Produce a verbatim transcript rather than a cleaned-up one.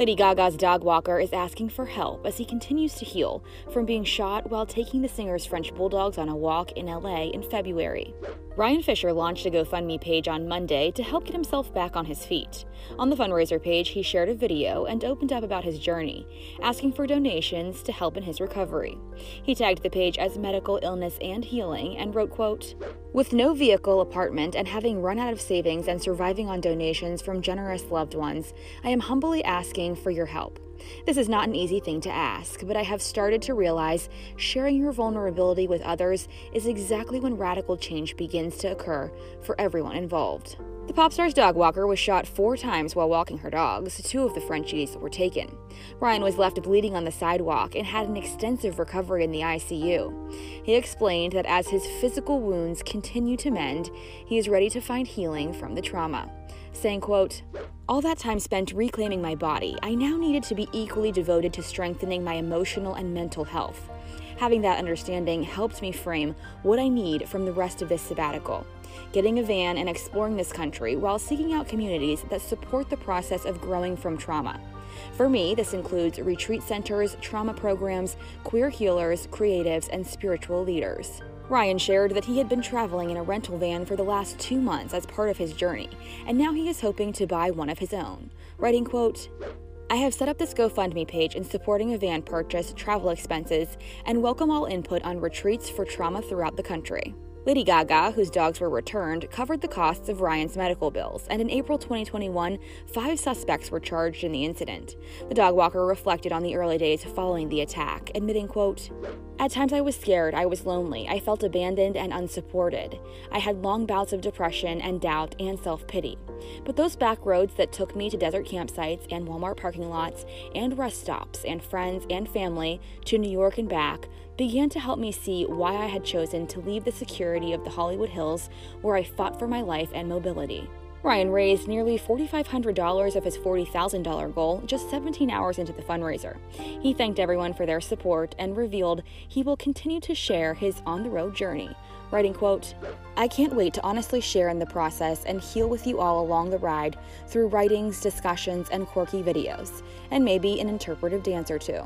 Lady Gaga's dog walker is asking for help as he continues to heal from being shot while taking the singer's French bulldogs on a walk in L A in February. Ryan Fischer launched a GoFundMe page on Monday to help get himself back on his feet. On the fundraiser page, he shared a video and opened up about his journey, asking for donations to help in his recovery. He tagged the page as Medical Illness and Healing and wrote, quote, "With no vehicle, apartment, and having run out of savings and surviving on donations from generous loved ones, I am humbly asking for your help. This is not an easy thing to ask, but I have started to realize sharing your vulnerability with others is exactly when radical change begins to occur for everyone involved." The pop star's dog walker was shot four times while walking her dogs. Two of the Frenchies were taken. Ryan was left bleeding on the sidewalk and had an extensive recovery in the I C U. He explained that as his physical wounds continue to mend, he is ready to find healing from the trauma, saying, quote, "All that time spent reclaiming my body, I now needed to be equally devoted to strengthening my emotional and mental health. Having that understanding helped me frame what I need from the rest of this sabbatical. Getting a van and exploring this country while seeking out communities that support the process of growing from trauma. For me, this includes retreat centers, trauma programs, queer healers, creatives, and spiritual leaders." Ryan shared that he had been traveling in a rental van for the last two months as part of his journey, and now he is hoping to buy one of his own, writing, quote, "I have set up this GoFundMe page in supporting a van purchase, travel expenses, and welcome all input on retreats for trauma throughout the country." Lady Gaga, whose dogs were returned, covered the costs of Ryan's medical bills, and in April twenty twenty-one, five suspects were charged in the incident. The dog walker reflected on the early days following the attack, admitting, quote, "At times I was scared, I was lonely, I felt abandoned and unsupported. I had long bouts of depression and doubt and self-pity. But those back roads that took me to desert campsites and Walmart parking lots and rest stops and friends and family to New York and back began to help me see why I had chosen to leave the security of the Hollywood Hills where I fought for my life and mobility." Ryan raised nearly four thousand five hundred dollars of his forty thousand dollars goal just seventeen hours into the fundraiser. He thanked everyone for their support and revealed he will continue to share his on-the-road journey, writing, quote, "I can't wait to honestly share in the process and heal with you all along the ride through writings, discussions, and quirky videos, and maybe an interpretive dance or two."